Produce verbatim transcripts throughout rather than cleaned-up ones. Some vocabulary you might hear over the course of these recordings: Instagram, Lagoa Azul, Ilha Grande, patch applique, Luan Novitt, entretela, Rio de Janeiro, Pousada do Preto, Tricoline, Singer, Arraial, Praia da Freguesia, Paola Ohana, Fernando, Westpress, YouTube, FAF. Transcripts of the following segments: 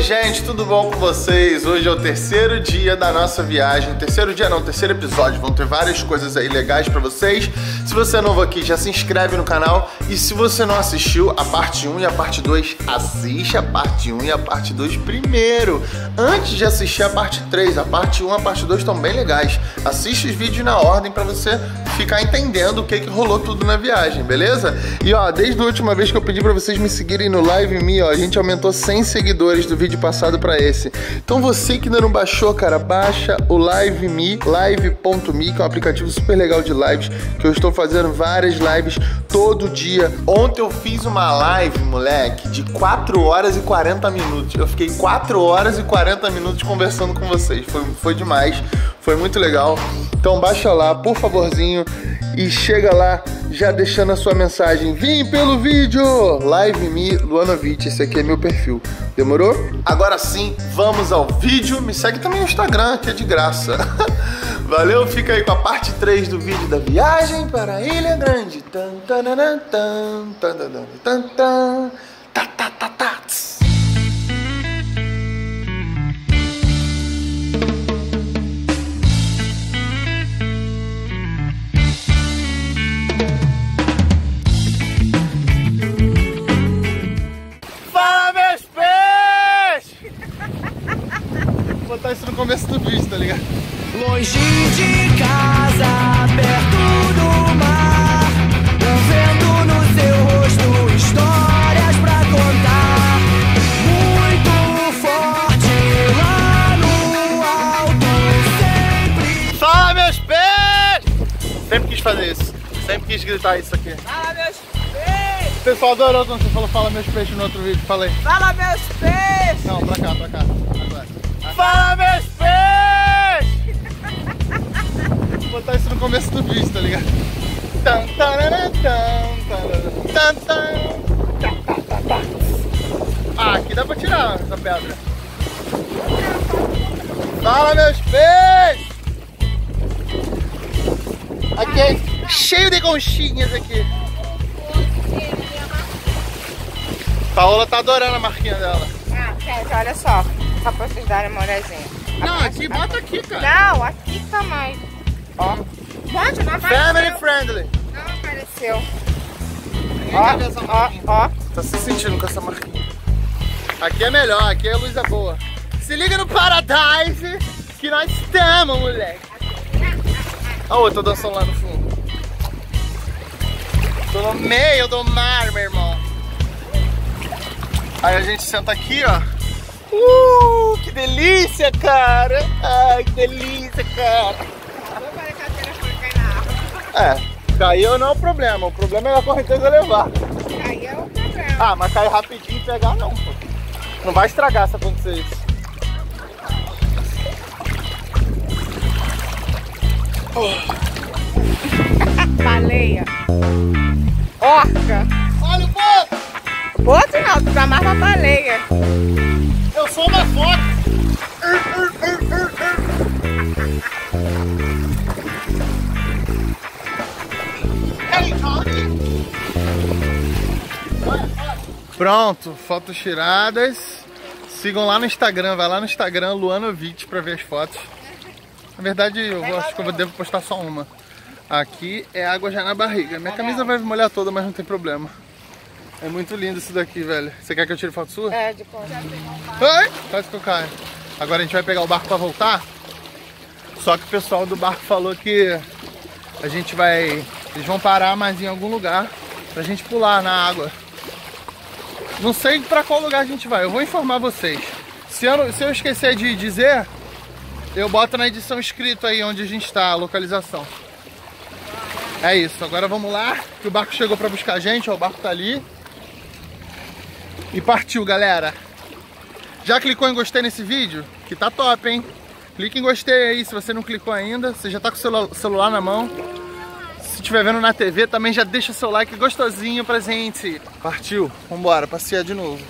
aí, gente, tudo bom com vocês? Hoje é o terceiro dia da nossa viagem. Terceiro dia não, terceiro episódio. Vão ter várias coisas aí legais pra vocês. Se você é novo aqui, já se inscreve no canal. E se você não assistiu a parte um e a parte dois, assiste a parte um e a parte dois primeiro, antes de assistir a parte três. A parte um e a parte dois estão bem legais. Assiste os vídeos na ordem pra você ficar entendendo o que que rolou tudo na viagem, beleza? E ó, desde a última vez que eu pedi pra vocês me seguirem no live ponto me, ó, a gente aumentou cem seguidores do vídeo passado pra esse. Então você que ainda não baixou, cara, baixa o live ponto me, live ponto me, que é um aplicativo super legal de lives, que eu estou fazendo várias lives todo dia. Ontem eu fiz uma live, moleque, de quatro horas e quarenta minutos. Eu fiquei quatro horas e quarenta minutos conversando com vocês. Foi, foi demais, foi muito legal. Então baixa lá, por favorzinho, e chega lá já deixando a sua mensagem. Vim pelo vídeo! live ponto me, Luan Novitt, esse aqui é meu perfil. Demorou? Agora sim, vamos ao vídeo. Me segue também no Instagram, que é de graça. Valeu, fica aí com a parte três do vídeo da viagem para a Ilha Grande. Vou botar isso no começo do vídeo, tá ligado? Longe de casa, perto do mar, o vento no seu rosto, histórias pra contar. Muito forte lá no alto, sempre. Fala, meus pés! Sempre quis fazer isso, sempre quis gritar isso aqui. Fala, meus pés! O pessoal adorou quando você falou fala meus pés no outro vídeo, falei. Fala, meus pés! Não, pra cá, pra cá. Agora. Fala, meus pés! Vou botar isso no começo do vídeo, tá ligado? Ah, aqui dá pra tirar essa pedra. Fala, meus pés! Aqui é cheio de conchinhas aqui. Paola tá adorando a marquinha dela. Ah, gente, olha só. Só pra vocês darem uma olhadinha. Não, parte, aqui, bota aqui, cara. Não, aqui também. Ó. Pode, não apareceu. Family friendly. Não apareceu. Ó, ó, ó. Tá se sentindo com essa marquinha. Aqui é melhor, aqui a luz é boa. Se liga no Paradise que nós estamos, moleque. Ó, oh, eu tô dançando lá no fundo. Tô no meio do mar, meu irmão. Aí a gente senta aqui, ó. Uh, que delícia, cara! Ai, que delícia, cara! É, caiu não é o problema, o problema é a correnteza levar. Cair é o problema. Ah, mas cair rapidinho e pegar não, pô. Não vai estragar se acontecer isso. Oh. Baleia! Orca! Olha o boto! Boto não, tu tá mais pra baleia. Eu sou uma foca! Pronto, fotos tiradas. Sigam lá no Instagram, vai lá no Instagram Luan Novitt pra ver as fotos. Na verdade, eu acho que eu devo postar só uma. Aqui é água já na barriga. Minha camisa vai molhar toda, mas não tem problema. É muito lindo isso daqui, velho. Você quer que eu tire foto sua? É, de conta. Ai, quase que eu caio. Agora a gente vai pegar o barco pra voltar. Só que o pessoal do barco falou que a gente vai... Eles vão parar mais em algum lugar pra gente pular na água. Não sei pra qual lugar a gente vai. Eu vou informar vocês. Se eu, não... Se eu esquecer de dizer, eu boto na edição escrito aí onde a gente tá, a localização. É isso. Agora vamos lá, que o barco chegou pra buscar a gente. Ó, o barco tá ali. E partiu, galera. Já clicou em gostei nesse vídeo? Que tá top, hein? Clique em gostei aí, se você não clicou ainda. Você já tá com o celu celular na mão. Se estiver vendo na tê vê, também já deixa seu like gostosinho pra gente. Partiu, vambora, passear de novo.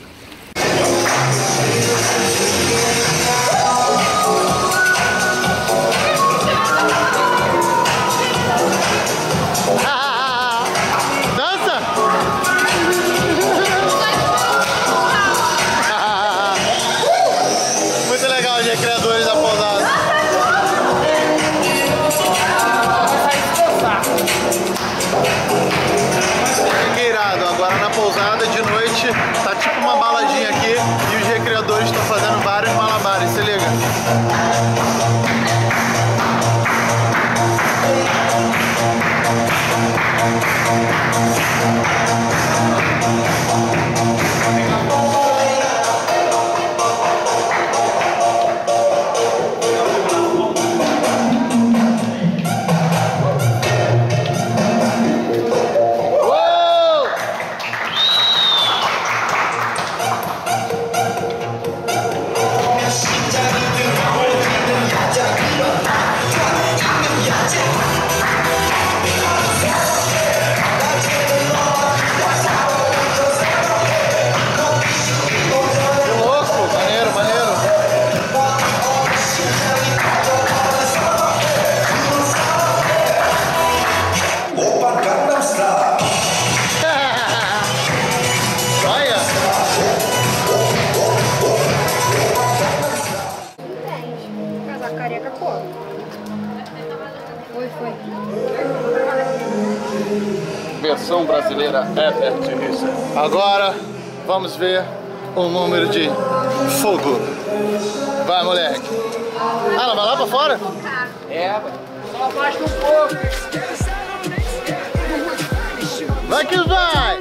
dois estão fazendo vários malabares, se liga. Versão brasileira é ativista. Agora vamos ver o número de fogo. Vai, moleque. Ah, ela vai lá pra fora? É, só basta um pouco. Vai que vai!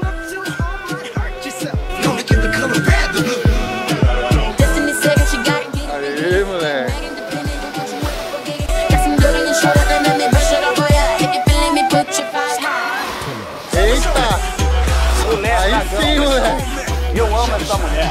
Aí, moleque. Aí sim, moleque. Eu amo essa mulher.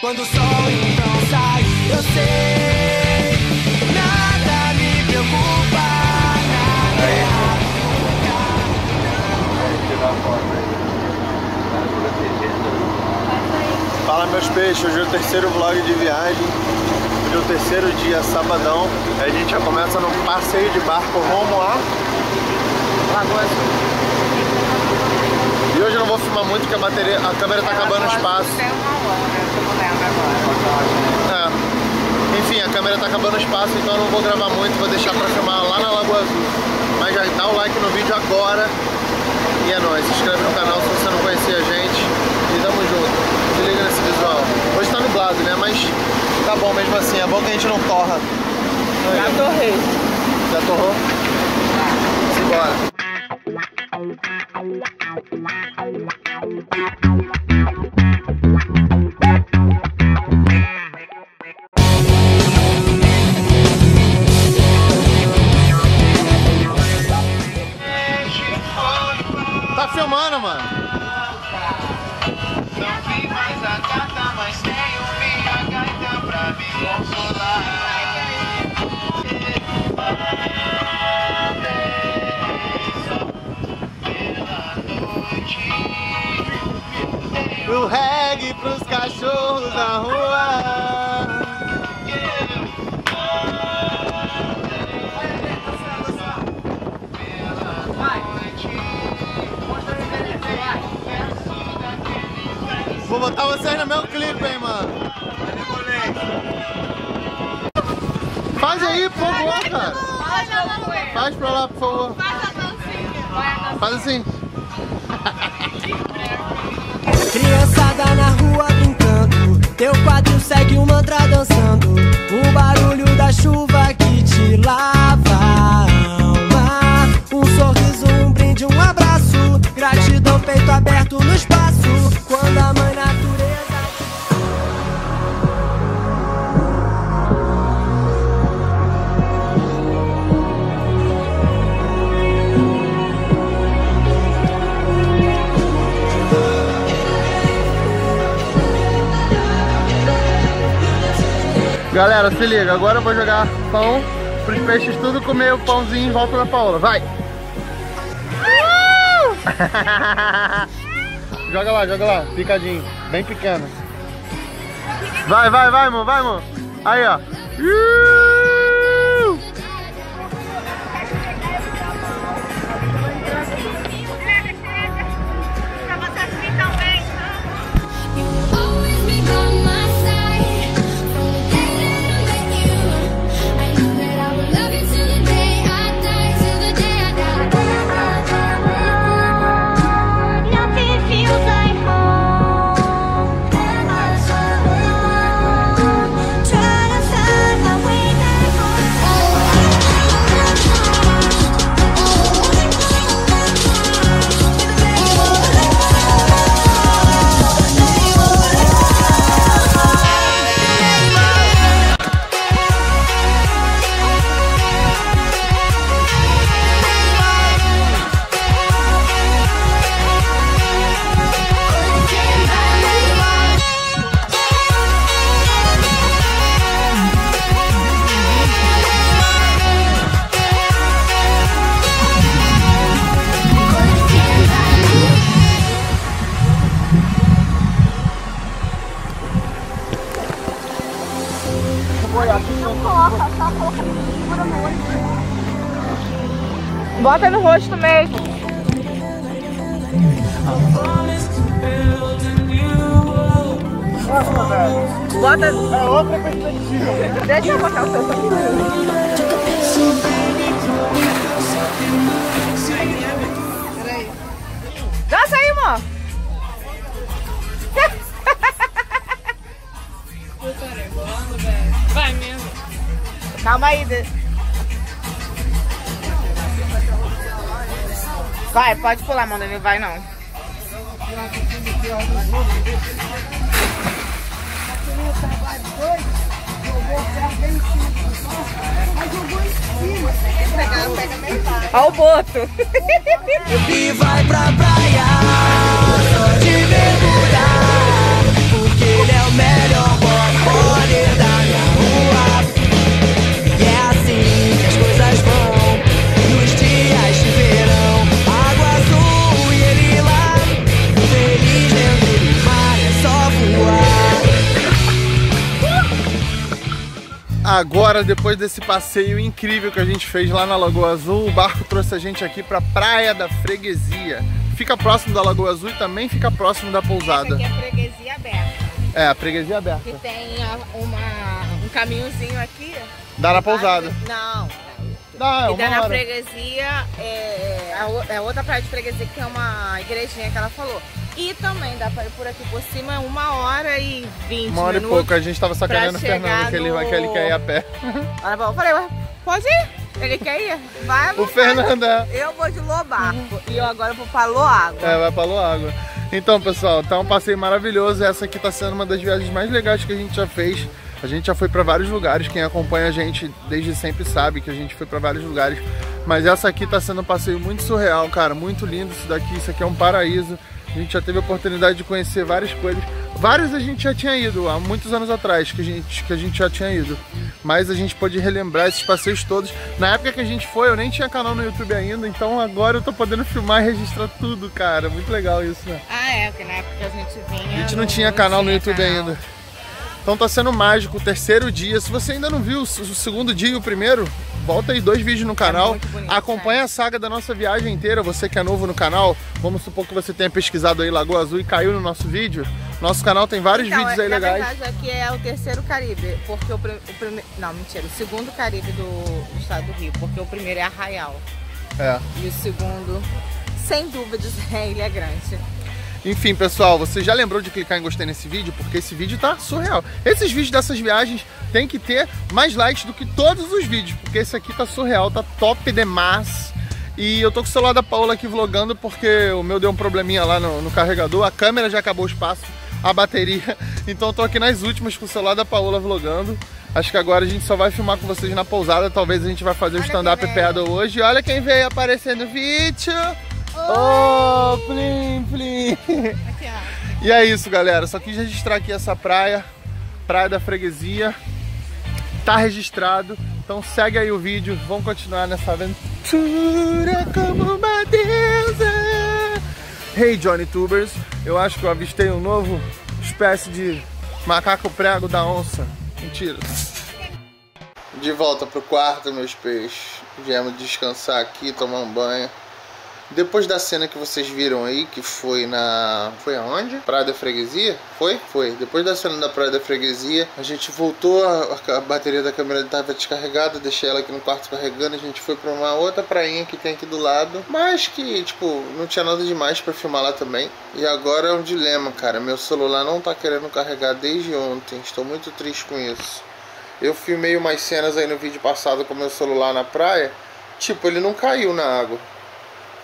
Quando o sol então sai, eu sei, nada me preocupa, nada é errado. Fala, meus peixes, hoje é o terceiro vlog de viagem, hoje é o terceiro dia, sabadão. A gente já começa no passeio de barco rumo a Lagoa Azul. E hoje eu não vou filmar muito porque a, bateria, a câmera tá acabando o espaço. É. Enfim, a câmera tá acabando o espaço, então eu não vou gravar muito, vou deixar pra filmar lá na Lagoa Azul. Mas já dá o like no vídeo agora. E é nóis, se inscreve no canal se você não conhecer a gente. E tamo junto. Se liga nesse visual. Hoje tá nublado, né? Mas tá bom mesmo assim, é bom que a gente não torra. Não é? Já torrei. Já torrou? Simbora. Pro reggae, pros cachorros da rua. Vou botar vocês no meu clipe, hein, mano. Faz aí, por favor, cara. Faz pra lá, por favor. Faz a dancinha. Faz assim. Criançada na rua brincando, teu quadril segue o mantra dançando. O barulho da chuva que te lava a alma. Um sorriso, um brinde, um abraço. Gratidão, peito aberto no espaço. Quando a mãe natureza... Galera, se liga, agora eu vou jogar pão pros peixes tudo comer o pãozinho e volta na Paola. Vai! Uh! Joga lá, joga lá, picadinho, bem pequeno. Vai, vai, vai, amor, vai, amor. Aí, ó. Uh! Bota no rosto mesmo. Bota. É outra perspectiva. Deixa eu botar o seu também. Dança aí, amor. Vai mesmo. Calma aí, deixa. Vai, pode pular, mano, ele vai não. Olha o boto. E vai pra praia, só de mergulhar, porque ele é o melhor boy da minha rua. E é assim que as coisas vão nos dias de verão. Agora, depois desse passeio incrível que a gente fez lá na Lagoa Azul, o barco trouxe a gente aqui pra Praia da Freguesia. Fica próximo da Lagoa Azul e também fica próximo da pousada. Essa aqui é a freguesia aberta. É, a freguesia aberta. Que tem uma, um caminhozinho aqui. Dá na pousada. Não. Dá, é uma e dá na hora. Freguesia, é, é outra praia de freguesia que tem uma igrejinha que ela falou. E também dá pra ir por aqui por cima uma hora e vinte. Uma hora e pouco, a gente tava sacaneando o Fernando, que ele, no... que ele quer ir a pé. Eu falei, ué, pode ir? Ele quer ir? Vai, o Fernando é. Eu vou de Lobarco e eu agora vou pra Loágua. É, vai pra Loágua. Então, pessoal, tá um passeio maravilhoso. Essa aqui tá sendo uma das viagens mais legais que a gente já fez. A gente já foi pra vários lugares. Quem acompanha a gente desde sempre sabe que a gente foi pra vários lugares. Mas essa aqui tá sendo um passeio muito surreal, cara. Muito lindo isso daqui. Isso aqui é um paraíso. A gente já teve a oportunidade de conhecer várias coisas. Várias a gente já tinha ido, há muitos anos atrás que a gente, que a gente já tinha ido. Mas a gente pôde relembrar esses passeios todos. Na época que a gente foi, eu nem tinha canal no YouTube ainda, então agora eu tô podendo filmar e registrar tudo, cara. Muito legal isso, né? Ah, é, porque na época a gente vinha... A gente não, não tinha canal não tinha no YouTube canal. ainda. Então tá sendo mágico, o terceiro dia. Se você ainda não viu o segundo dia e o primeiro... Volta aí dois vídeos no canal, é bonito, acompanha né? a saga da nossa viagem inteira, você que é novo no canal, vamos supor que você tenha pesquisado aí Lagoa Azul e caiu no nosso vídeo, nosso canal tem vários então, vídeos aí na legais. Verdade, aqui é o terceiro Caribe, porque o, o primeiro, não, mentira, o segundo Caribe do, do estado do Rio, porque o primeiro é Arraial, é. E o segundo, sem dúvidas, é Ilha Grande. Enfim, pessoal, você já lembrou de clicar em gostei nesse vídeo? Porque esse vídeo tá surreal. Esses vídeos dessas viagens tem que ter mais likes do que todos os vídeos, porque esse aqui tá surreal, tá top demais. E eu tô com o celular da Paola aqui vlogando porque o meu deu um probleminha lá no, no carregador, a câmera já acabou o espaço, a bateria. Então eu tô aqui nas últimas com o celular da Paola vlogando. Acho que agora a gente só vai filmar com vocês na pousada, talvez a gente vai fazer o stand-up pedal hoje. Olha quem veio aparecer no vídeo! Oh, plim, plim. Aqui, ó. E é isso, galera. Só quis registrar aqui essa praia, Praia da Freguesia. tá registrado. Então segue aí o vídeo, vamos continuar nessa aventura como uma deusa. Hey Johnny Tubers, eu acho que eu avistei um novo espécie de macaco prego da onça. Mentira. De volta pro quarto, meus peixes. Viemos descansar aqui, tomar um banho. Depois da cena que vocês viram aí, que foi na... Foi aonde? Praia da Freguesia? Foi? Foi. Depois da cena da Praia da Freguesia, a gente voltou, a, a bateria da câmera estava descarregada, deixei ela aqui no quarto carregando, a gente foi pra uma outra prainha que tem aqui do lado, mas que, tipo, não tinha nada demais pra filmar lá também. E agora é um dilema, cara. Meu celular não tá querendo carregar desde ontem. Estou muito triste com isso. Eu filmei umas cenas aí no vídeo passado com meu celular na praia. Tipo, ele não caiu na água,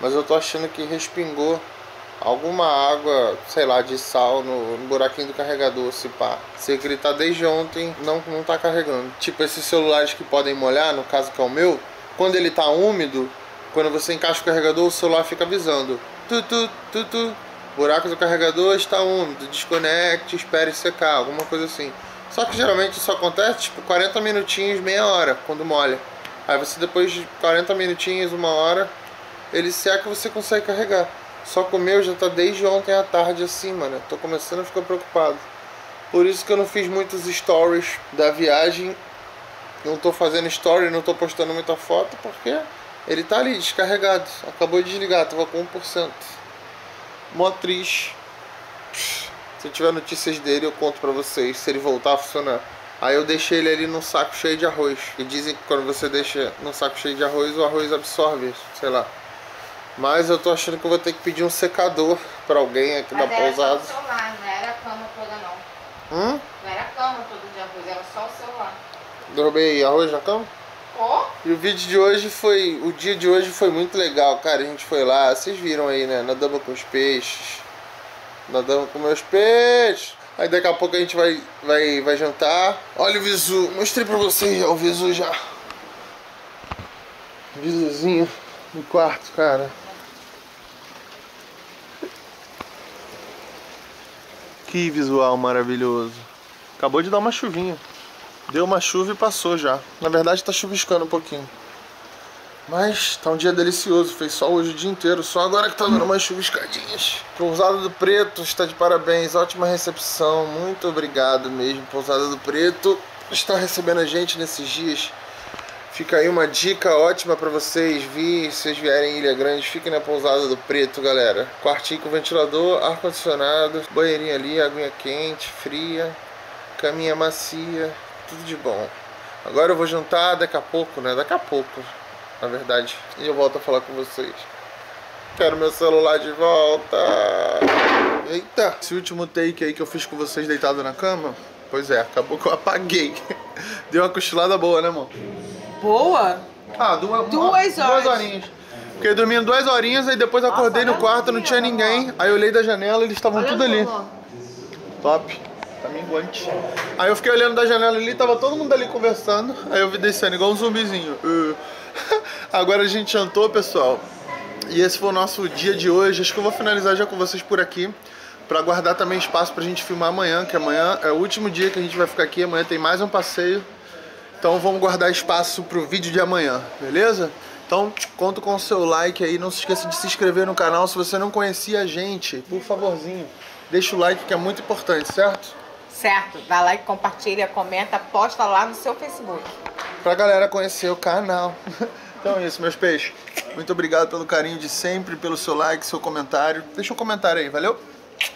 mas eu tô achando que respingou alguma água, sei lá, de sal no, no buraquinho do carregador, se pá. Sei que ele tá desde ontem, não, não tá carregando. Tipo, esses celulares que podem molhar, no caso que é o meu, quando ele tá úmido, quando você encaixa o carregador, o celular fica avisando. Tu, tu, tu, tu. Buraco do carregador está úmido, desconecte, espere secar, alguma coisa assim. Só que geralmente isso acontece, tipo, quarenta minutinhos, meia hora, quando molha. Aí você depois de quarenta minutinhos, uma hora... ele seca, você consegue carregar. Só que o meu já tá desde ontem à tarde assim, mano. Eu tô começando a ficar preocupado. Por isso que eu não fiz muitos stories da viagem. Não tô fazendo story, não tô postando muita foto, porque ele tá ali descarregado. Acabou de desligar, tava com um por cento. Mó triste. Se eu tiver notícias dele, eu conto pra vocês, se ele voltar a funcionar. Aí eu deixei ele ali num saco cheio de arroz. E dizem que quando você deixa num saco cheio de arroz, o arroz absorve, sei lá. Mas eu tô achando que eu vou ter que pedir um secador pra alguém aqui da pousada. Mas era só o celular, não era a cama toda não. Hum? Não era a cama toda de arroz, era só o celular. Derrubei arroz na cama? Oh. E o vídeo de hoje foi... O dia de hoje foi muito legal, cara. A gente foi lá, vocês viram aí, né? Nadamos com os peixes. Nadamos com meus peixes. Aí daqui a pouco a gente vai, vai, vai jantar. Olha o visu. Mostrei pra vocês o visu já. Visuzinho no quarto, cara. Que visual maravilhoso. Acabou de dar uma chuvinha. Deu uma chuva e passou já. Na verdade tá chuviscando um pouquinho, mas tá um dia delicioso. Fez sol hoje o dia inteiro. Só agora que tá dando umas chuviscadinhas. Pousada do Preto está de parabéns. Ótima recepção. Muito obrigado mesmo, Pousada do Preto, está recebendo a gente nesses dias. Fica aí uma dica ótima pra vocês. Vi, se vocês vierem em Ilha Grande, fiquem na Pousada do Preto, galera. Quartinho com ventilador, ar-condicionado, banheirinho ali, aguinha quente, fria, caminha macia, tudo de bom. Agora eu vou jantar daqui a pouco, né? Daqui a pouco, na verdade. E eu volto a falar com vocês. Quero meu celular de volta. Eita! Esse último take aí que eu fiz com vocês deitado na cama, pois é, acabou que eu apaguei. Deu uma cochilada boa, né, amor? Boa? Ah, duas, duas uma, horas. Duas horinhas. Fiquei dormindo duas horinhas, aí depois nossa, acordei no quarto, não tinha ninguém. Aí eu olhei da janela, eles estavam tudo ali. Amor. Top. Tá minguante. Aí eu fiquei olhando da janela ali, tava todo mundo ali conversando. Aí eu vi descendo igual um zumbizinho. Uh. Agora a gente jantou, pessoal. E esse foi o nosso dia de hoje. Acho que eu vou finalizar já com vocês por aqui, pra guardar também espaço pra gente filmar amanhã, que amanhã é o último dia que a gente vai ficar aqui. Amanhã tem mais um passeio. Então vamos guardar espaço pro vídeo de amanhã, beleza? Então conto com o seu like aí, não se esqueça de se inscrever no canal. Se você não conhecia a gente, por favorzinho, deixa o like que é muito importante, certo? Certo, dá like, compartilha, comenta, posta lá no seu Facebook. Pra galera conhecer o canal. Então é isso, meus peixes. Muito obrigado pelo carinho de sempre, pelo seu like, seu comentário. Deixa um comentário aí, valeu?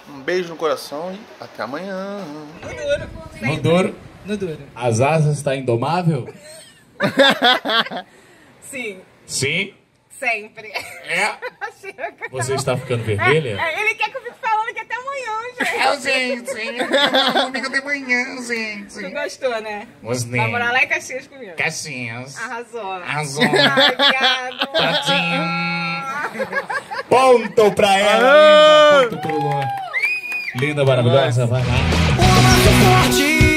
Um beijo no coração e até amanhã. No duro. No duro. As asas está indomável? Sim. Sim? Sempre. É? Você está ficando vermelha? É, ele quer que eu fique falando que até amanhã, gente. É, gente. Não, comigo até amanhã, gente. Tu gostou, né? Gostei. Vai morar lá em Caxias comigo. Caxias. Arrasou. Arrasou. Obrigado. Tadinho. Ponto pra ela, linda. Ponto pro Luan. Linda, maravilhosa. Vai lá. Um abraço forte.